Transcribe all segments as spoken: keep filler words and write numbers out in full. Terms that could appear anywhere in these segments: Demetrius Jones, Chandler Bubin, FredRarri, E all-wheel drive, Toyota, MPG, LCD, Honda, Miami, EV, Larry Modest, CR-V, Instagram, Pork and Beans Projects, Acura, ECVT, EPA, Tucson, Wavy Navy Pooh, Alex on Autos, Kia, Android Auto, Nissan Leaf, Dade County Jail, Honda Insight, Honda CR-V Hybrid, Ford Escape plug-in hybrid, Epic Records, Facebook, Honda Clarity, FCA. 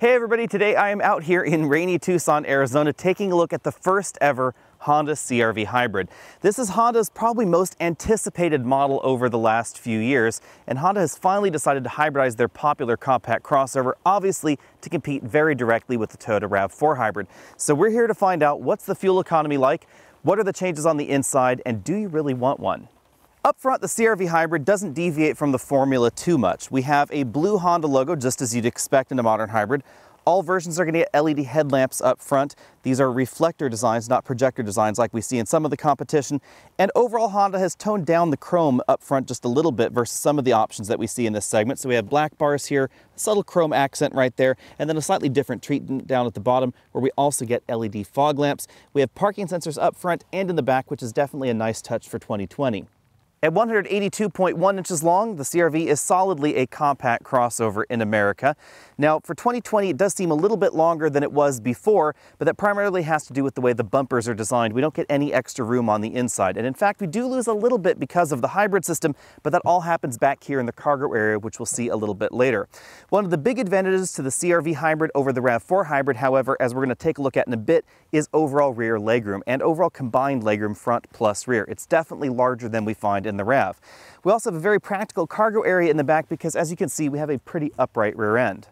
Hey everybody, today I am out here in rainy Tucson, Arizona, taking a look at the first ever Honda C R V Hybrid. This is Honda's probably most anticipated model over the last few years, and Honda has finally decided to hybridize their popular compact crossover, obviously to compete very directly with the Toyota RAV four Hybrid. So we're here to find out what's the fuel economy like, what are the changes on the inside, and do you really want one? Up front, the C R V Hybrid doesn't deviate from the formula too much. We have a blue Honda logo, just as you'd expect in a modern hybrid. All versions are going to get L E D headlamps up front. These are reflector designs, not projector designs like we see in some of the competition. And overall, Honda has toned down the chrome up front just a little bit versus some of the options that we see in this segment. So we have black bars here, a subtle chrome accent right there, and then a slightly different treatment down at the bottom where we also get L E D fog lamps. We have parking sensors up front and in the back, which is definitely a nice touch for twenty twenty. At one hundred eighty-two point one inches long, the C R V is solidly a compact crossover in America. Now, for twenty twenty, it does seem a little bit longer than it was before, but that primarily has to do with the way the bumpers are designed. We don't get any extra room on the inside. And in fact, we do lose a little bit because of the hybrid system, but that all happens back here in the cargo area, which we'll see a little bit later. One of the big advantages to the C R V Hybrid over the RAV four Hybrid, however, as we're going to take a look at in a bit, is overall rear legroom and overall combined legroom front plus rear. It's definitely larger than we find in the RAV. We also have a very practical cargo area in the back because, as you can see, we have a pretty upright rear end.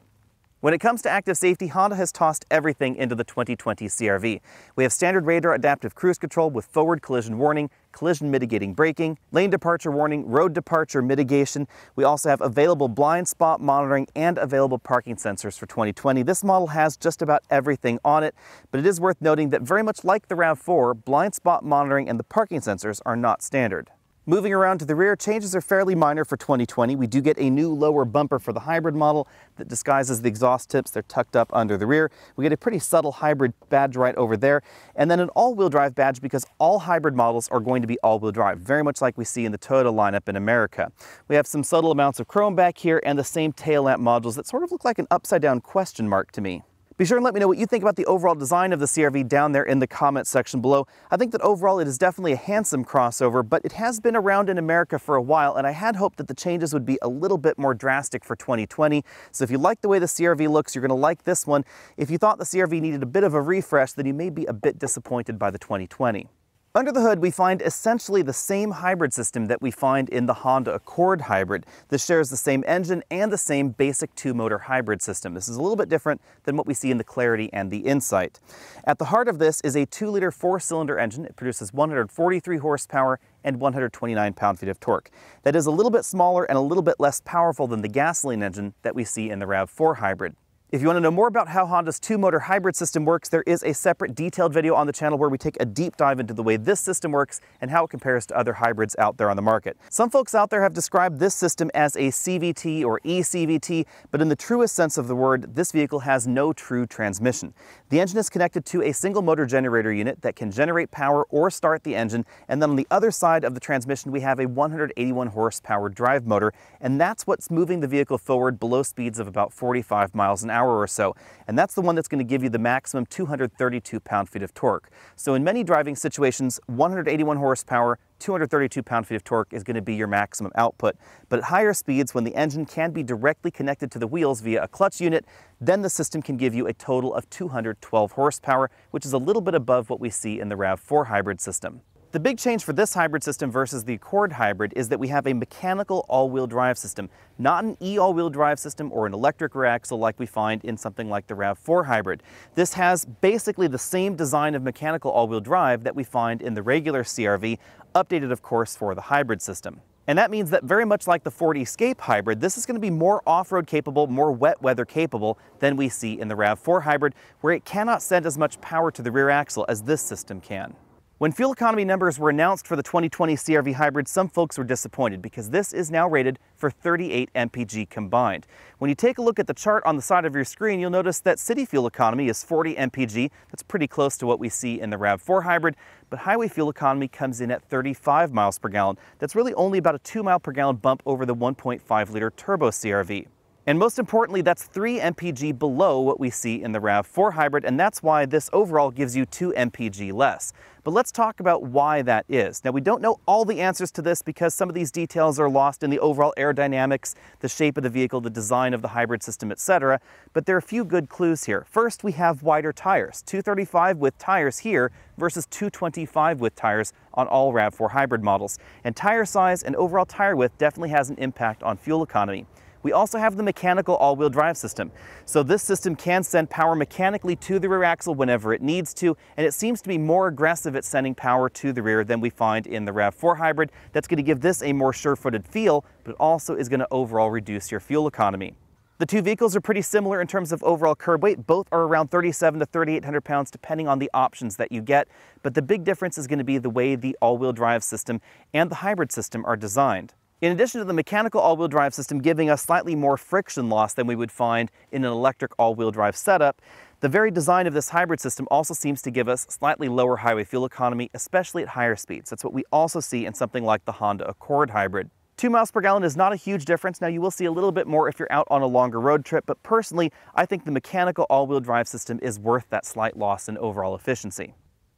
When it comes to active safety, Honda has tossed everything into the twenty twenty C R V. We have standard radar adaptive cruise control with forward collision warning, collision mitigating braking, lane departure warning, road departure mitigation. We also have available blind spot monitoring and available parking sensors for twenty twenty. This model has just about everything on it, but it is worth noting that very much like the RAV four, blind spot monitoring and the parking sensors are not standard. Moving around to the rear, changes are fairly minor for twenty twenty. We do get a new lower bumper for the hybrid model that disguises the exhaust tips. They're tucked up under the rear. We get a pretty subtle hybrid badge right over there, and then an all-wheel drive badge because all hybrid models are going to be all-wheel drive, very much like we see in the Toyota lineup in America. We have some subtle amounts of chrome back here and the same tail lamp modules that sort of look like an upside-down question mark to me. Be sure and let me know what you think about the overall design of the C R V down there in the comments section below. I think that overall it is definitely a handsome crossover, but it has been around in America for a while, and I had hoped that the changes would be a little bit more drastic for twenty twenty. So if you like the way the C R V looks, you're going to like this one. If you thought the C R V needed a bit of a refresh, then you may be a bit disappointed by the twenty twenty. Under the hood, we find essentially the same hybrid system that we find in the Honda Accord Hybrid. This shares the same engine and the same basic two-motor hybrid system. This is a little bit different than what we see in the Clarity and the Insight. At the heart of this is a two-liter four-cylinder engine. It produces one hundred forty-three horsepower and one hundred twenty-nine pound-feet of torque. That is a little bit smaller and a little bit less powerful than the gasoline engine that we see in the RAV four Hybrid. If you want to know more about how Honda's two-motor hybrid system works, there is a separate detailed video on the channel where we take a deep dive into the way this system works and how it compares to other hybrids out there on the market. Some folks out there have described this system as a C V T or E C V T, but in the truest sense of the word, this vehicle has no true transmission. The engine is connected to a single motor generator unit that can generate power or start the engine, and then on the other side of the transmission, we have a one hundred eighty-one horsepower drive motor, and that's what's moving the vehicle forward below speeds of about forty-five miles an hour. hour or so, and that's the one that's going to give you the maximum two hundred thirty-two pound-feet of torque. So in many driving situations, one hundred eighty-one horsepower, two hundred thirty-two pound-feet of torque is going to be your maximum output. But at higher speeds, when the engine can be directly connected to the wheels via a clutch unit, then the system can give you a total of two hundred twelve horsepower, which is a little bit above what we see in the RAV four hybrid system. The big change for this hybrid system versus the Accord Hybrid is that we have a mechanical all-wheel drive system, not an E all-wheel drive system or an electric rear axle like we find in something like the RAV four Hybrid. This has basically the same design of mechanical all-wheel drive that we find in the regular C R V, updated of course for the hybrid system. And that means that very much like the Ford Escape Hybrid, this is going to be more off-road capable, more wet weather capable than we see in the RAV four Hybrid, where it cannot send as much power to the rear axle as this system can. When fuel economy numbers were announced for the twenty twenty C R V Hybrid, some folks were disappointed because this is now rated for thirty-eight M P G combined. When you take a look at the chart on the side of your screen, you'll notice that city fuel economy is forty M P G. That's pretty close to what we see in the RAV four Hybrid, but highway fuel economy comes in at thirty-five miles per gallon. That's really only about a two mile per gallon bump over the one point five liter turbo C R V. And most importantly, that's three M P G below what we see in the RAV four Hybrid, and that's why this overall gives you two M P G less. But let's talk about why that is. Now, we don't know all the answers to this because some of these details are lost in the overall aerodynamics, the shape of the vehicle, the design of the hybrid system, et cetera. But there are a few good clues here. First, we have wider tires, two thirty-five width tires here versus two twenty-five width tires on all RAV four Hybrid models. And tire size and overall tire width definitely has an impact on fuel economy. We also have the mechanical all-wheel drive system. So this system can send power mechanically to the rear axle whenever it needs to, and it seems to be more aggressive at sending power to the rear than we find in the RAV four Hybrid. That's going to give this a more sure-footed feel, but it also is going to overall reduce your fuel economy. The two vehicles are pretty similar in terms of overall curb weight. Both are around thirty-seven to thirty-eight hundred pounds, depending on the options that you get. But the big difference is going to be the way the all-wheel drive system and the hybrid system are designed. In addition to the mechanical all-wheel drive system giving us slightly more friction loss than we would find in an electric all-wheel drive setup, the very design of this hybrid system also seems to give us slightly lower highway fuel economy, especially at higher speeds. That's what we also see in something like the Honda Accord Hybrid. Two miles per gallon is not a huge difference. Now, you will see a little bit more if you're out on a longer road trip, but personally, I think the mechanical all-wheel drive system is worth that slight loss in overall efficiency.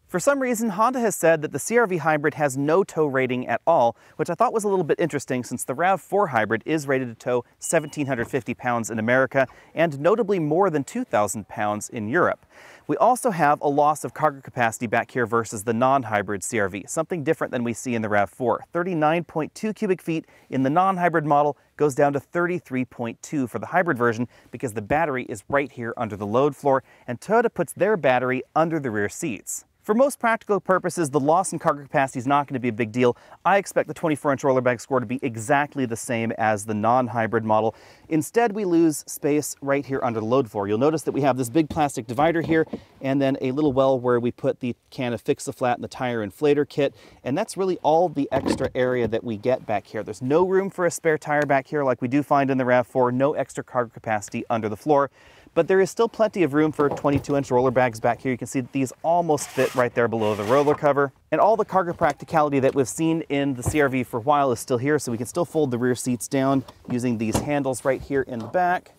For some reason, Honda has said that the C R V Hybrid has no tow rating at all, which I thought was a little bit interesting since the RAV four Hybrid is rated to tow one thousand seven hundred fifty pounds in America and notably more than two thousand pounds in Europe. We also have a loss of cargo capacity back here versus the non-hybrid C R V, something different than we see in the RAV four. thirty-nine point two cubic feet in the non-hybrid model goes down to thirty-three point two for the hybrid version because the battery is right here under the load floor, and Toyota puts their battery under the rear seats. For most practical purposes, the loss in cargo capacity is not going to be a big deal. I expect the twenty-four inch roller bag score to be exactly the same as the non-hybrid model. Instead, we lose space right here under the load floor. You'll notice that we have this big plastic divider here and then a little well where we put the can of Fix-A-Flat and the tire inflator kit. And that's really all the extra area that we get back here. There's no room for a spare tire back here like we do find in the RAV four, no extra cargo capacity under the floor. But there is still plenty of room for twenty-two inch roller bags back here. You can see that these almost fit right there below the roller cover. And all the cargo practicality that we've seen in the C R V for a while is still here, so we can still fold the rear seats down using these handles right here in the back.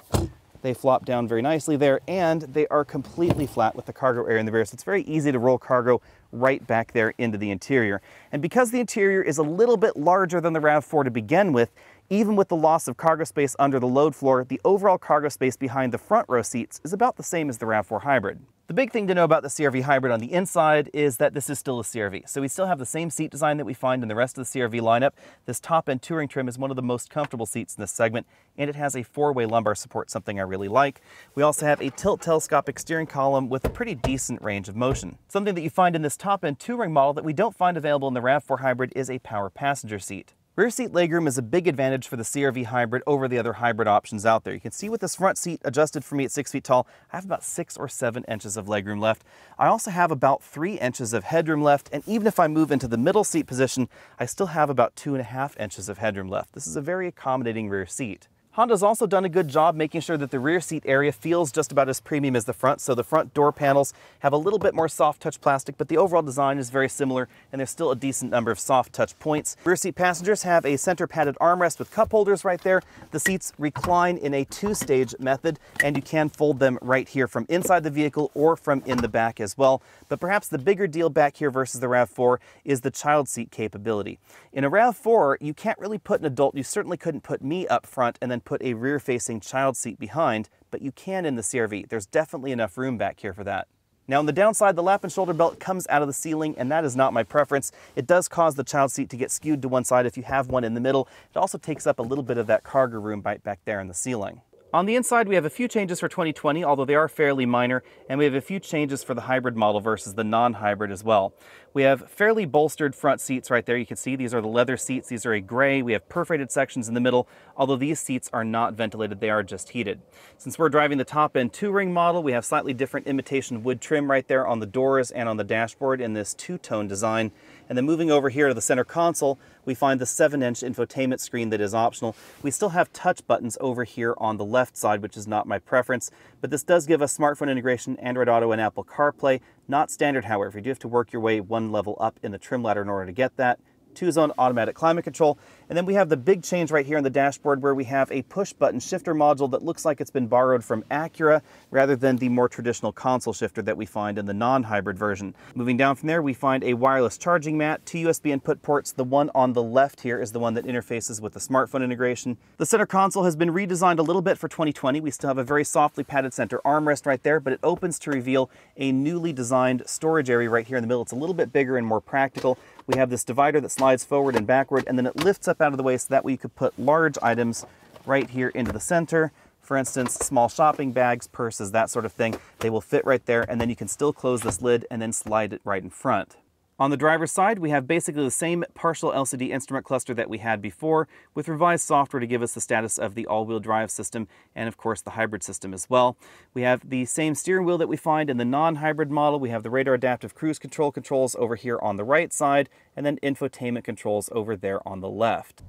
They flop down very nicely there, and they are completely flat with the cargo area in the rear, so it's very easy to roll cargo right back there into the interior. And because the interior is a little bit larger than the RAV four to begin with, even with the loss of cargo space under the load floor, the overall cargo space behind the front row seats is about the same as the RAV four Hybrid. The big thing to know about the C R V Hybrid on the inside is that this is still a C R V. So we still have the same seat design that we find in the rest of the C R V lineup. This top-end touring trim is one of the most comfortable seats in this segment, and it has a four-way lumbar support, something I really like. We also have a tilt telescopic steering column with a pretty decent range of motion. Something that you find in this top-end touring model that we don't find available in the RAV four Hybrid is a power passenger seat. Rear seat legroom is a big advantage for the C R V Hybrid over the other hybrid options out there. You can see with this front seat adjusted for me at six feet tall, I have about six or seven inches of legroom left. I also have about three inches of headroom left, and even if I move into the middle seat position, I still have about two and a half inches of headroom left. This is a very accommodating rear seat. Honda's also done a good job making sure that the rear seat area feels just about as premium as the front, so the front door panels have a little bit more soft touch plastic, but the overall design is very similar, and there's still a decent number of soft touch points. Rear seat passengers have a center padded armrest with cup holders right there. The seats recline in a two-stage method, and you can fold them right here from inside the vehicle or from in the back as well. But perhaps the bigger deal back here versus the RAV four is the child seat capability. In a RAV four, you can't really put an adult, you certainly couldn't put me up front and then put a rear-facing child seat behind, but you can in the C R V. There's definitely enough room back here for that. Now, on the downside, the lap and shoulder belt comes out of the ceiling, and that is not my preference. It does cause the child seat to get skewed to one side if you have one in the middle. It also takes up a little bit of that cargo room right back there in the ceiling. On the inside, we have a few changes for twenty twenty, although they are fairly minor, and we have a few changes for the hybrid model versus the non-hybrid as well. We have fairly bolstered front seats right there. You can see these are the leather seats. These are a gray. We have perforated sections in the middle, although these seats are not ventilated. They are just heated. Since we're driving the top-end touring model, we have slightly different imitation wood trim right there on the doors and on the dashboard in this two-tone design. And then moving over here to the center console, we find the seven inch infotainment screen that is optional. We still have touch buttons over here on the left side, which is not my preference, but this does give us smartphone integration, Android Auto, and Apple CarPlay. Not standard, however. You do have to work your way one level up in the trim ladder in order to get that. two-zone automatic climate control. And then we have the big change right here on the dashboard where we have a push-button shifter module that looks like it's been borrowed from Acura rather than the more traditional console shifter that we find in the non-hybrid version. Moving down from there, we find a wireless charging mat, two U S B input ports. The one on the left here is the one that interfaces with the smartphone integration. The center console has been redesigned a little bit for twenty twenty. We still have a very softly padded center armrest right there, but it opens to reveal a newly designed storage area right here in the middle. It's a little bit bigger and more practical. We have this divider that slides forward and backward, and then it lifts up out of the way so that way you could put large items right here into the center. For instance, small shopping bags, purses, that sort of thing. They will fit right there, and then you can still close this lid and then slide it right in front. On the driver's side, we have basically the same partial L C D instrument cluster that we had before, with revised software to give us the status of the all-wheel drive system and, of course, the hybrid system as well. We have the same steering wheel that we find in the non-hybrid model. We have the radar adaptive cruise control controls over here on the right side, and then infotainment controls over there on the left.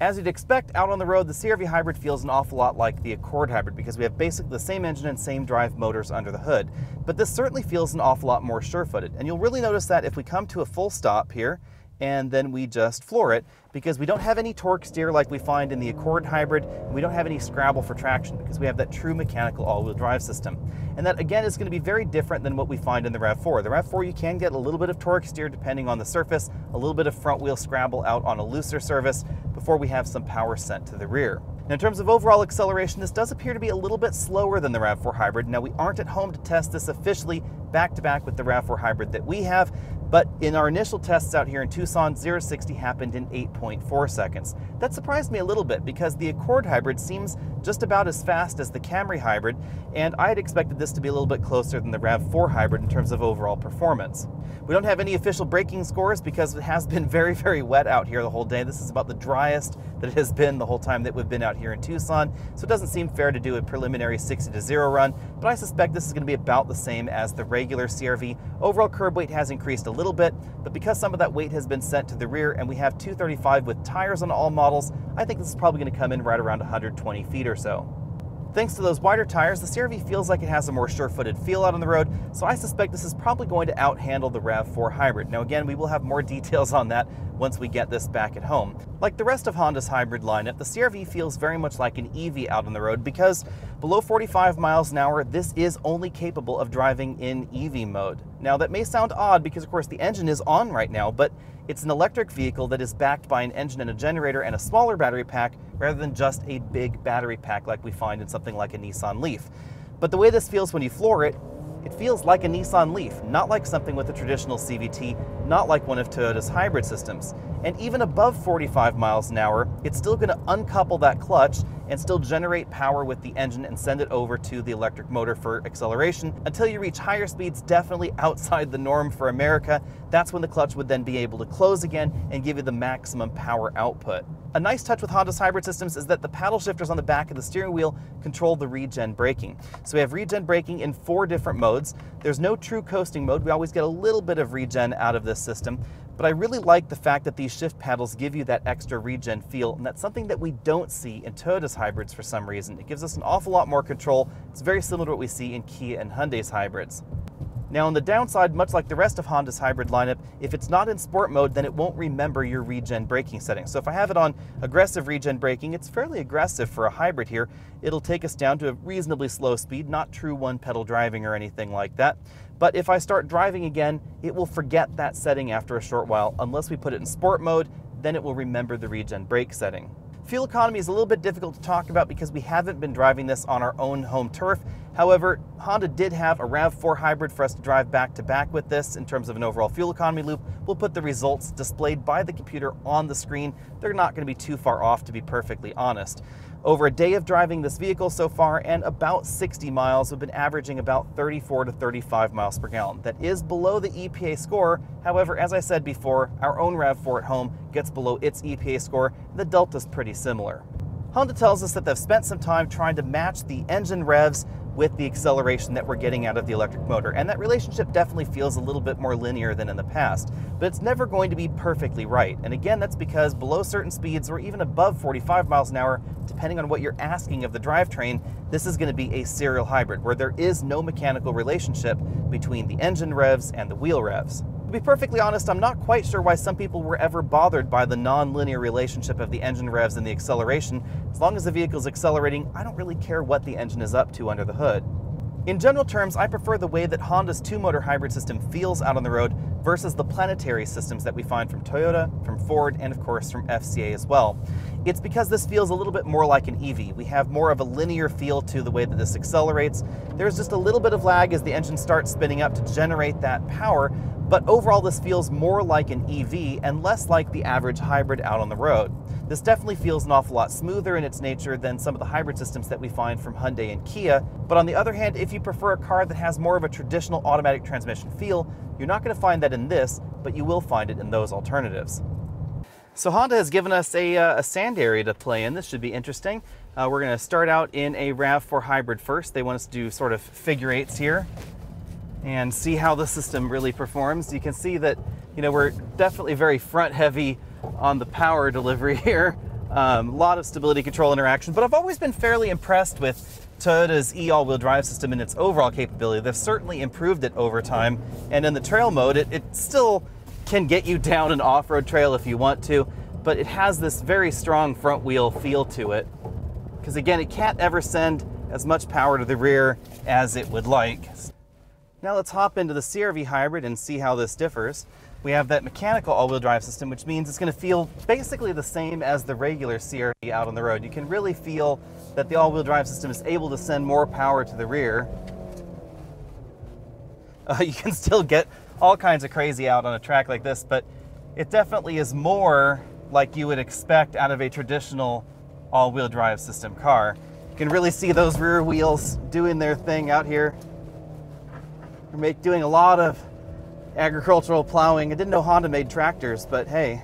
As you'd expect, out on the road, the C R V Hybrid feels an awful lot like the Accord Hybrid because we have basically the same engine and same drive motors under the hood. But this certainly feels an awful lot more sure-footed. And you'll really notice that if we come to a full stop here and then we just floor it, because we don't have any torque steer like we find in the Accord Hybrid, and we don't have any scrabble for traction because we have that true mechanical all-wheel drive system. And that, again, is going to be very different than what we find in the RAV four. The RAV four, you can get a little bit of torque steer depending on the surface, a little bit of front-wheel scrabble out on a looser surface before we have some power sent to the rear. Now, in terms of overall acceleration, this does appear to be a little bit slower than the RAV four Hybrid. Now, we aren't at home to test this officially back-to-back with the RAV four Hybrid that we have, but in our initial tests out here in Tucson, zero to sixty happened in eight point four seconds. That surprised me a little bit because the Accord Hybrid seems just about as fast as the Camry Hybrid, and I had expected this to be a little bit closer than the RAV four Hybrid in terms of overall performance. We don't have any official braking scores because it has been very, very wet out here the whole day. This is about the driest that it has been the whole time that we've been out here in Tucson, so it doesn't seem fair to do a preliminary sixty to zero run, but I suspect this is going to be about the same as the regular C R V. Overall curb weight has increased a little bit, but because some of that weight has been sent to the rear and we have two thirty-five with tires on all models, I think this is probably going to come in right around one hundred twenty feet or so. Thanks to those wider tires, the C R V feels like it has a more sure-footed feel out on the road, so I suspect this is probably going to outhandle the RAV four Hybrid. Now again, we will have more details on that once we get this back at home. Like the rest of Honda's hybrid lineup, the C R V feels very much like an E V out on the road because below forty-five miles an hour, this is only capable of driving in E V mode. Now that may sound odd because of course the engine is on right now, but it's an electric vehicle that is backed by an engine and a generator and a smaller battery pack rather than just a big battery pack like we find in something like a Nissan Leaf. But the way this feels when you floor it, it feels like a Nissan Leaf, not like something with a traditional C V T, not like one of Toyota's hybrid systems. And even above forty-five miles an hour, it's still going to uncouple that clutch and still generate power with the engine and send it over to the electric motor for acceleration until you reach higher speeds definitely outside the norm for America. That's when the clutch would then be able to close again and give you the maximum power output. A nice touch with Honda's hybrid systems is that the paddle shifters on the back of the steering wheel control the regen braking. So we have regen braking in four different modes. There's no true coasting mode. We always get a little bit of regen out of this system, but I really like the fact that these shift paddles give you that extra regen feel, and that's something that we don't see in Toyota's hybrids for some reason. It gives us an awful lot more control. It's very similar to what we see in Kia and Hyundai's hybrids. Now on the downside, much like the rest of Honda's hybrid lineup, if it's not in sport mode, then it won't remember your regen braking settings. So if I have it on aggressive regen braking, it's fairly aggressive for a hybrid here. It'll take us down to a reasonably slow speed, not true one pedal driving or anything like that. But if I start driving again, it will forget that setting after a short while. Unless we put it in sport mode, then it will remember the regen brake setting. Fuel economy is a little bit difficult to talk about because we haven't been driving this on our own home turf. However, Honda did have a RAV four Hybrid for us to drive back to back with this in terms of an overall fuel economy loop. We'll put the results displayed by the computer on the screen. They're not going to be too far off, to be perfectly honest. Over a day of driving this vehicle so far and about sixty miles, we've been averaging about thirty-four to thirty-five miles per gallon. That is below the E P A score. However, as I said before, our own RAV four at home gets below its E P A score. The delta's pretty similar. Honda tells us that they've spent some time trying to match the engine revs with the acceleration that we're getting out of the electric motor. And that relationship definitely feels a little bit more linear than in the past, but it's never going to be perfectly right. And again, that's because below certain speeds or even above forty-five miles an hour, depending on what you're asking of the drivetrain, this is going to be a serial hybrid where there is no mechanical relationship between the engine revs and the wheel revs. To be perfectly honest, I'm not quite sure why some people were ever bothered by the non-linear relationship of the engine revs and the acceleration. As long as the vehicle's accelerating, I don't really care what the engine is up to under the hood. In general terms, I prefer the way that Honda's two-motor hybrid system feels out on the road versus the planetary systems that we find from Toyota, from Ford, and of course from F C A as well. It's because this feels a little bit more like an E V. We have more of a linear feel to the way that this accelerates. There's just a little bit of lag as the engine starts spinning up to generate that power, but overall this feels more like an E V and less like the average hybrid out on the road. This definitely feels an awful lot smoother in its nature than some of the hybrid systems that we find from Hyundai and Kia, but on the other hand, if you prefer a car that has more of a traditional automatic transmission feel, you're not going to find that in this, but you will find it in those alternatives. So Honda has given us a, uh, a sand area to play in. This should be interesting. Uh, we're going to start out in a RAV four Hybrid first. They want us to do sort of figure eights here and see how the system really performs. You can see that, you know, we're definitely very front heavy on the power delivery here. A um, lot of stability control interaction, but I've always been fairly impressed with Toyota's E all-wheel drive system and its overall capability. They've certainly improved it over time, and in the trail mode, it, it still can get you down an off-road trail if you want to, but it has this very strong front wheel feel to it, because again, it can't ever send as much power to the rear as it would like. Now let's hop into the C R V Hybrid and see how this differs. We have that mechanical all-wheel drive system, which means it's going to feel basically the same as the regular C R V out on the road. You can really feel that the all-wheel drive system is able to send more power to the rear. Uh, you can still get all kinds of crazy out on a track like this, but it definitely is more like you would expect out of a traditional all-wheel drive system car. You can really see those rear wheels doing their thing out here. We're make, doing a lot of agricultural plowing. I didn't know Honda made tractors, but hey.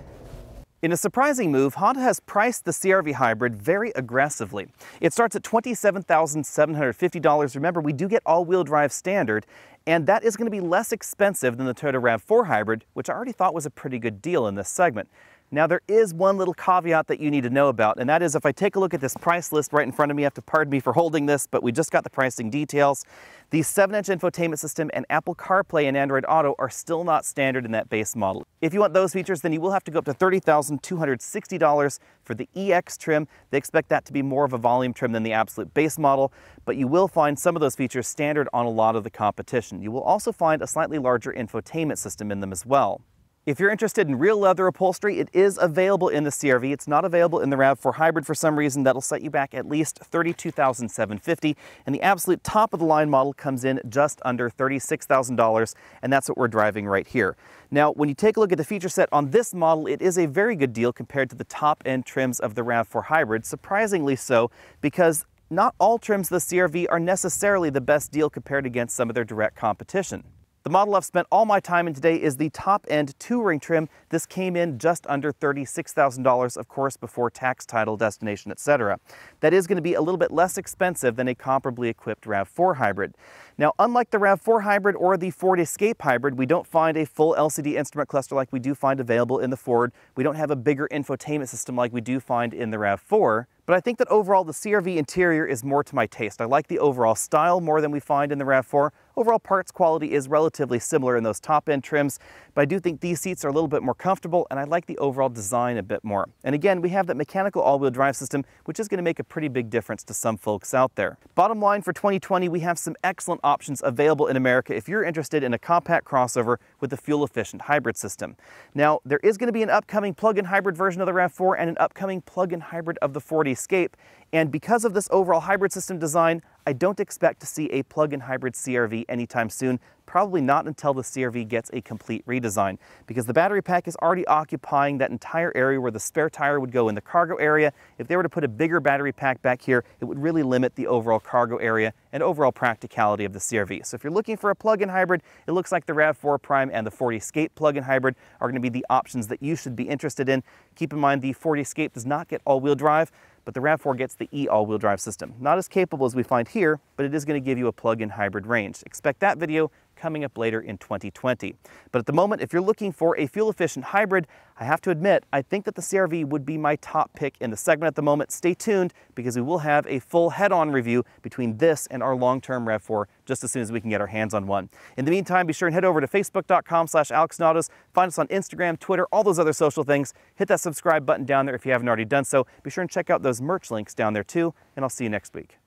In a surprising move, Honda has priced the C R V Hybrid very aggressively. It starts at twenty-seven thousand seven hundred fifty dollars. Remember, we do get all-wheel drive standard, and that is going to be less expensive than the Toyota RAV four Hybrid, which I already thought was a pretty good deal in this segment. Now, there is one little caveat that you need to know about, and that is if I take a look at this price list right in front of me, you have to pardon me for holding this, but we just got the pricing details. The seven inch infotainment system and Apple CarPlay and Android Auto are still not standard in that base model. If you want those features, then you will have to go up to thirty thousand two hundred sixty dollars for the E X trim. They expect that to be more of a volume trim than the absolute base model, but you will find some of those features standard on a lot of the competition. You will also find a slightly larger infotainment system in them as well. If you're interested in real leather upholstery, it is available in the C R V. It's not available in the RAV four Hybrid for some reason. That'll set you back at least thirty-two thousand seven hundred fifty dollars. And the absolute top of the line model comes in just under thirty-six thousand dollars, and that's what we're driving right here. Now, when you take a look at the feature set on this model, it is a very good deal compared to the top-end trims of the RAV four Hybrid, surprisingly so, because not all trims of the C R V are necessarily the best deal compared against some of their direct competition. The model I've spent all my time in today is the top-end two-ring trim. This came in just under thirty-six thousand dollars, of course, before tax, title, destination, et cetera. That is going to be a little bit less expensive than a comparably equipped RAV four Hybrid. Now, unlike the RAV four Hybrid or the Ford Escape Hybrid, we don't find a full L C D instrument cluster like we do find available in the Ford. We don't have a bigger infotainment system like we do find in the RAV four. But I think that overall the C R V interior is more to my taste. I like the overall style more than we find in the RAV four. Overall parts quality is relatively similar in those top-end trims, but I do think these seats are a little bit more comfortable, and I like the overall design a bit more. And again, we have that mechanical all-wheel drive system, which is going to make a pretty big difference to some folks out there. Bottom line, for twenty twenty, we have some excellent options available in America if you're interested in a compact crossover with a fuel-efficient hybrid system. Now, there is going to be an upcoming plug-in hybrid version of the RAV four and an upcoming plug-in hybrid of the Ford Escape, and because of this overall hybrid system design, I don't expect to see a plug-in hybrid C R V anytime soon, probably not until the C R V gets a complete redesign, because the battery pack is already occupying that entire area where the spare tire would go in the cargo area. If they were to put a bigger battery pack back here, it would really limit the overall cargo area and overall practicality of the C R V. So if you're looking for a plug-in hybrid, it looks like the RAV four Prime and the Ford Escape plug-in hybrid are going to be the options that you should be interested in. Keep in mind, the Ford Escape does not get all-wheel drive, but the RAV four gets the E all-wheel drive system. Not as capable as we find here, but it is going to give you a plug-in hybrid range. Expect that video coming up later in twenty twenty. But at the moment, if you're looking for a fuel-efficient hybrid, I have to admit, I think that the C R V would be my top pick in the segment at the moment. Stay tuned because we will have a full head-on review between this and our long-term RAV four just as soon as we can get our hands on one. In the meantime, be sure and head over to facebook dot com slash alex and autos. Find us on Instagram, Twitter, all those other social things. Hit that subscribe button down there if you haven't already done so. Be sure and check out those merch links down there too, and I'll see you next week.